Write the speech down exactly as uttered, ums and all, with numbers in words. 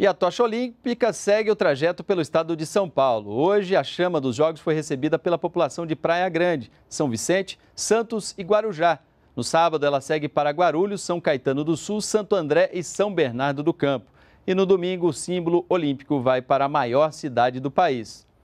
E a tocha olímpica segue o trajeto pelo estado de São Paulo. Hoje, a chama dos Jogos foi recebida pela população de Praia Grande, São Vicente, Santos e Guarujá. No sábado, ela segue para Guarulhos, São Caetano do Sul, Santo André e São Bernardo do Campo. E no domingo, o símbolo olímpico vai para a maior cidade do país.